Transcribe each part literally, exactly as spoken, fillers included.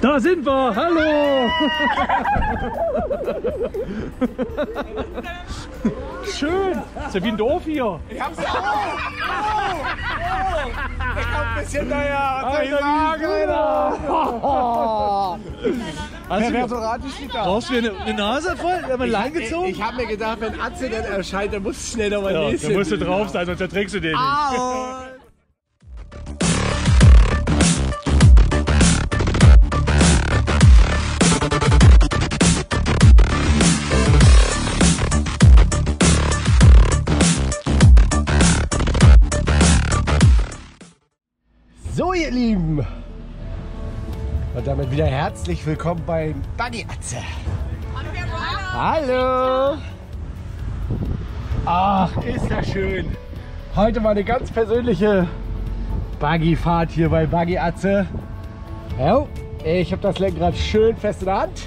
Da sind wir! Hallo! Schön! Ist ja wie ein Dorf hier! Ich hab's auch! Oh, oh. Ich hab ein bisschen naja. Also, wer so ratisch steht da. Brauchst du eine, eine Nase voll? Haben wir lang gezogen? Ich, ich hab mir gedacht, wenn Atze dann erscheint, dann musst du schnell nochmal ja, lesen. Da musst du drauf sein, sonst erträgst du den nicht. Au. So ihr Lieben, und damit wieder herzlich willkommen beim Buggy Atze. Hallo! Ach, ist das schön! Heute mal eine ganz persönliche Buggy-Fahrt hier bei Buggy Atze. Ja, ich habe das Lenkrad schön fest in der Hand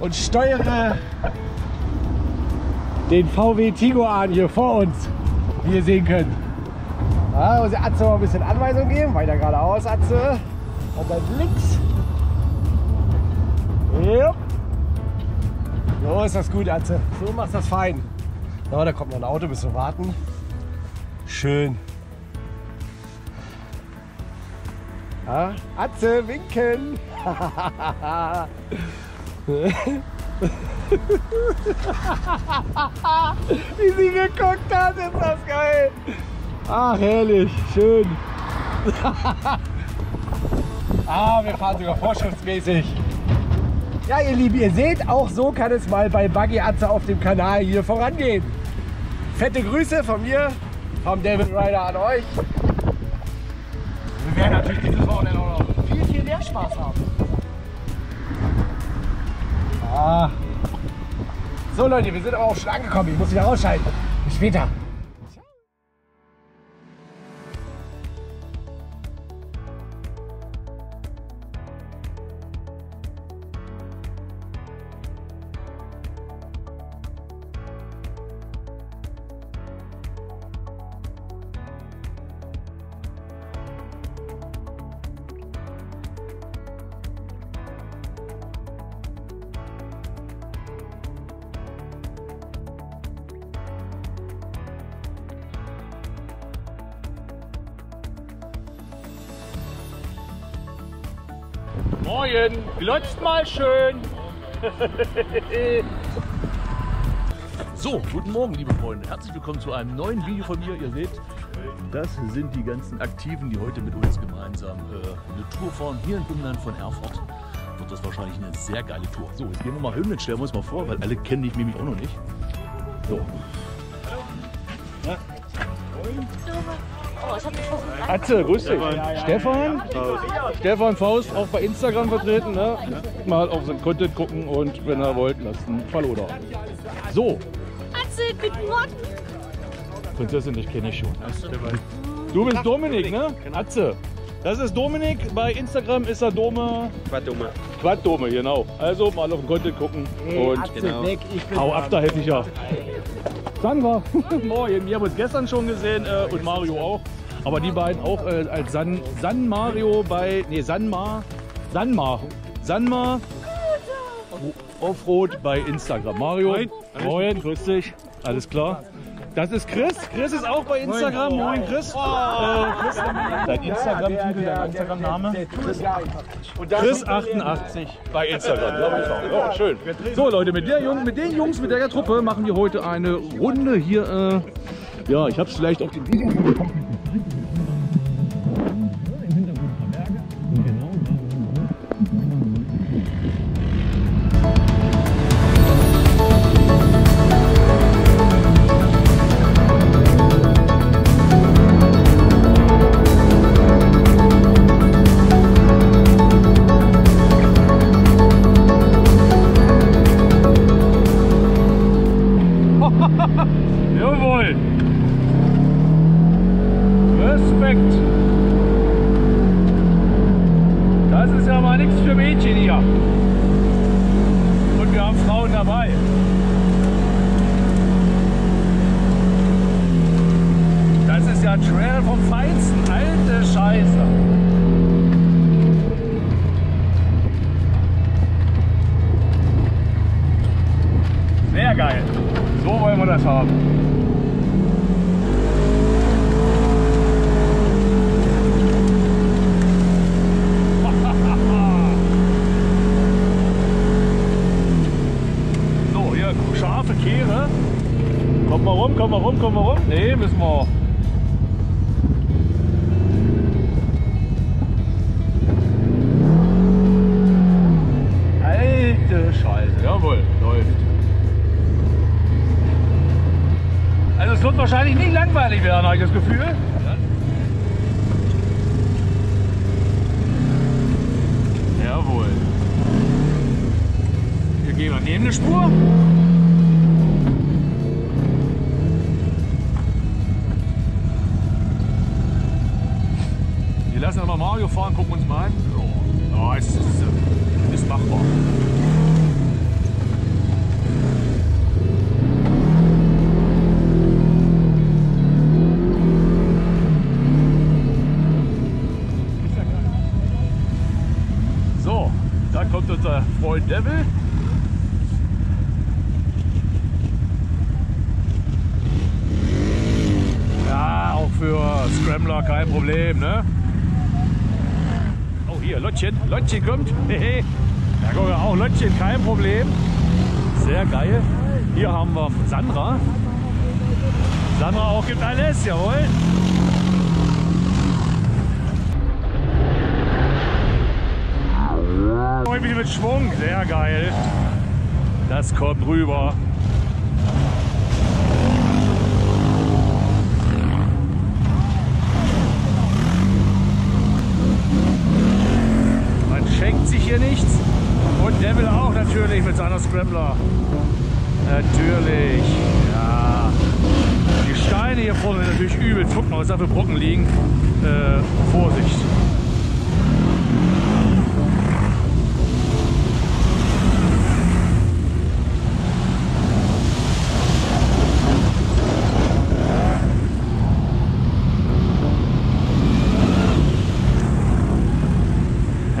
und steuere den V W Tiguan hier vor uns, wie ihr sehen könnt. Ja, muss der Atze mal ein bisschen Anweisung geben. Weiter geradeaus, Atze. Und dann links. Ja. So ist das gut, Atze. So machst du das fein. So, da kommt noch ein Auto, müssen wir warten. Schön. Ja, Atze, winken. Wie sie geguckt hat, ist das geil. Ach, herrlich, schön. Ah, wir fahren sogar vorschriftsmäßig. Ja, ihr Lieben, ihr seht, auch so kann es mal bei Buggy Atze auf dem Kanal hier vorangehen. Fette Grüße von mir, vom David Ryder an euch. Wir werden natürlich dieses Wochenende auch noch viel, viel mehr Spaß haben. Ah. So Leute, wir sind aber auch schon angekommen. Ich muss wieder rausschalten. Bis später. Moin, glotzt mal schön. So, guten Morgen, liebe Freunde. Herzlich willkommen zu einem neuen Video von mir. Ihr seht, das sind die ganzen Aktiven, die heute mit uns gemeinsam äh, eine Tour fahren. Hier im Umland von Erfurt wird das wahrscheinlich eine sehr geile Tour. So, jetzt gehen wir mal hin und stellen wir uns mal vor, weil alle kennen mich nämlich auch noch nicht. So. Na? Oh, ich hab mich versucht. Atze, grüß dich. Ja, ja, ja. Stefan? Faust. Stefan Faust, auch bei Instagram vertreten. Ne? Ja. Mal auf so ein Content gucken und wenn ihr wollt, lasst einen Follow da. So. Atze, guten Morgen. Prinzessin, ich kenne dich schon. Du bist Dominik, ne? Atze. Das ist Dominik. Bei Instagram ist er Dome. Quad Dome. Quad Dome, genau. Also mal auf den Content gucken. Hey, und Atze, genau. Weg, ich bin hau ab, da helfe ich ja. Sanmar. Moin, wir haben uns gestern schon gesehen äh, und Mario auch. Aber die beiden auch äh, als San, San Mario bei. Nee, Sanmar. Sanmar. Sanmar. Offroad bei Instagram. Mario. Moin. Moin, grüß dich. Alles klar. Das ist Chris. Chris ist auch bei Instagram. Moin, Chris. Oh. Äh, Chris dein Instagram-Titel, dein Instagram-Name? Chris achtundachtzig bei Instagram. Ja, schön. So, Leute, mit, der Jung, mit den Jungs, mit der Truppe machen wir heute eine Runde hier. Äh, ja, ich hab's vielleicht auf den Video bekommen. Jawohl! Respekt! Das ist ja mal nichts für Mädchen hier. Und wir haben Frauen dabei. Das ist ja Trail vom Feinsten. Alte Scheiße! Nee, müssen wir. Alte Scheiße, jawohl, läuft. Also es wird wahrscheinlich nicht langweilig werden, habe ich das Gefühl. Jawohl. Wir gehen mal neben eine Spur. Wir lassen aber Mario fahren, gucken uns mal an. Oh, es ist, ist machbar. So, da kommt unser Freund Devil. Ja, auch für Scrambler kein Problem, ne? Hier, Lottchen, Lottchen kommt. Da gucken wir auch, Lottchen, kein Problem. Sehr geil. Hier haben wir Sandra. Sandra auch gibt alles, jawohl. Heute wieder mit Schwung, sehr geil. Das kommt rüber. Schenkt sich hier nichts. Und Devil auch natürlich mit seiner Scrambler. Natürlich. Ja. Die Steine hier vorne sind natürlich übel. Guck mal, was da für Brocken liegen. Äh, Vorsicht.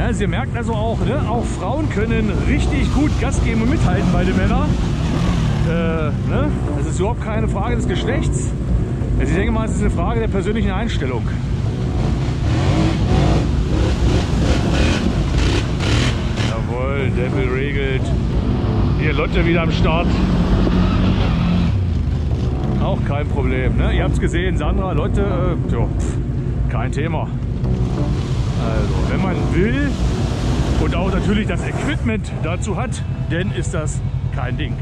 Also ihr merkt also auch, ne, auch Frauen können richtig gut Gas geben und mithalten bei den Männern. Äh, ne? Das ist überhaupt keine Frage des Geschlechts. Also ich denke mal, es ist eine Frage der persönlichen Einstellung. Jawohl, Devil regelt. Hier Lotte wieder am Start. Auch kein Problem. Ne? Ihr habt es gesehen, Sandra, Lotte, äh, tja, pf, kein Thema. Also, wenn man will und auch natürlich das Equipment dazu hat, dann ist das kein Ding.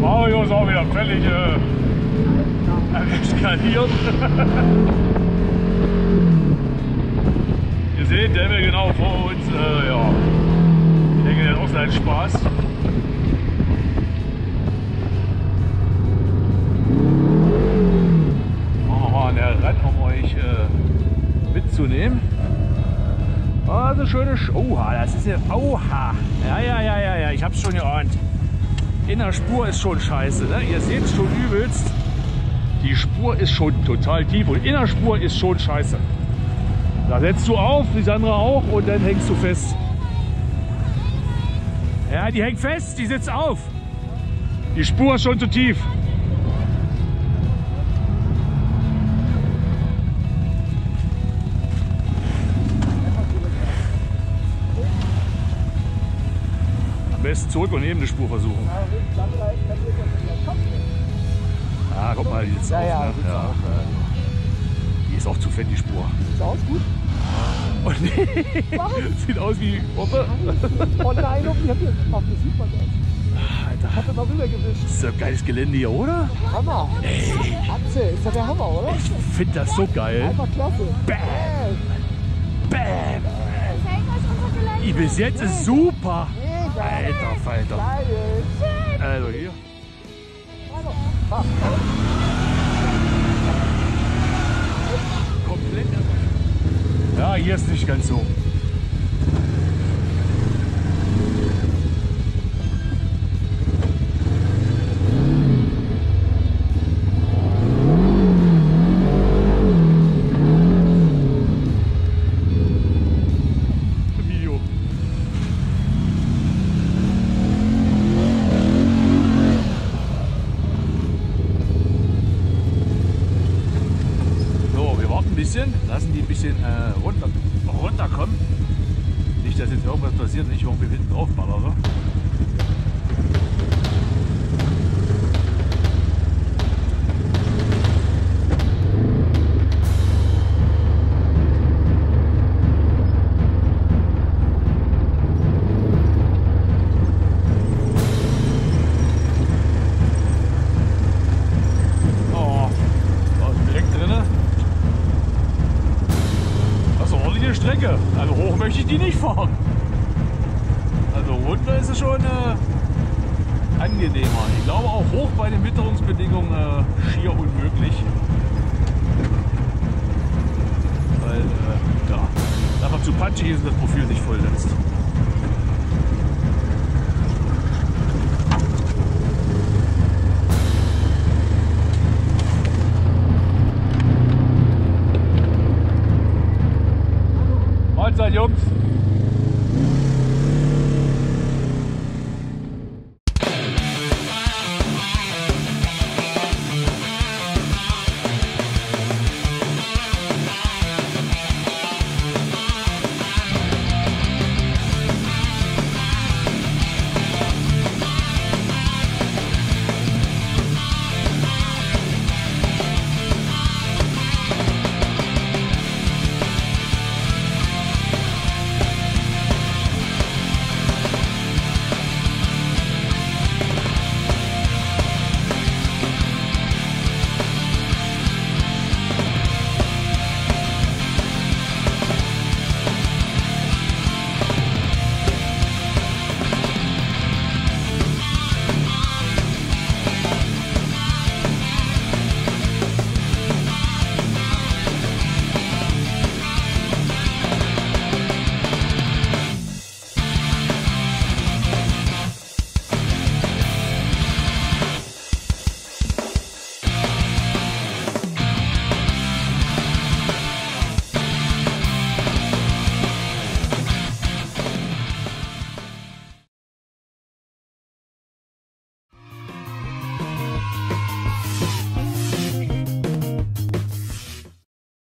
Mario ist auch wieder völlig äh, eskaliert. Ihr seht, der wäre genau vor uns. Äh, ja. Ich denke, der hat auch seinen Spaß. Mitzunehmen. Also schöne Sch Oha, das ist ja. Oha! Ja, ja, ja, ja, ja, ich hab's schon geahnt. In der Spur ist schon scheiße, ne? Ihr seht es schon übelst. Die Spur ist schon total tief und in der Spur ist schon scheiße. Da setzt du auf, die Sandra auch, und dann hängst du fest. Ja, die hängt fest, die sitzt auf. Die Spur ist schon zu tief. Zurück und eben eine Spur versuchen. Ah, guck mal, die sitzt ja, auf, ja, ne? Ja, ja. Die ist auch zu fett, die Spur. Sieht aus gut? Oh, nee. Sieht aus wie Oppe. Oh nein, oh, ich hab hier gemacht. Das sieht man nicht. Alter. Hat er mal rübergewischt. Das ist ein geiles Gelände hier, oder? Hammer. Ey. Atze, ist das der Hammer, oder? Ich find das so geil. Einfach klasse. Bam. Bam. Ich bis jetzt ist super. Alter Falter. Also hier. Komplett. Ja, hier ist nicht ganz so. Lassen die ein bisschen äh, runter, runterkommen. Nicht, nicht, dass jetzt irgendwas passiert und ich irgendwie hinten draufballere. Strecke. Also hoch möchte ich die nicht fahren. Also runter ist es schon äh, angenehmer. Ich glaube auch hoch bei den Witterungsbedingungen äh, schier unmöglich. Weil äh, ja, einfach zu patschig ist und das Profil sich vollsetzt. Jungs,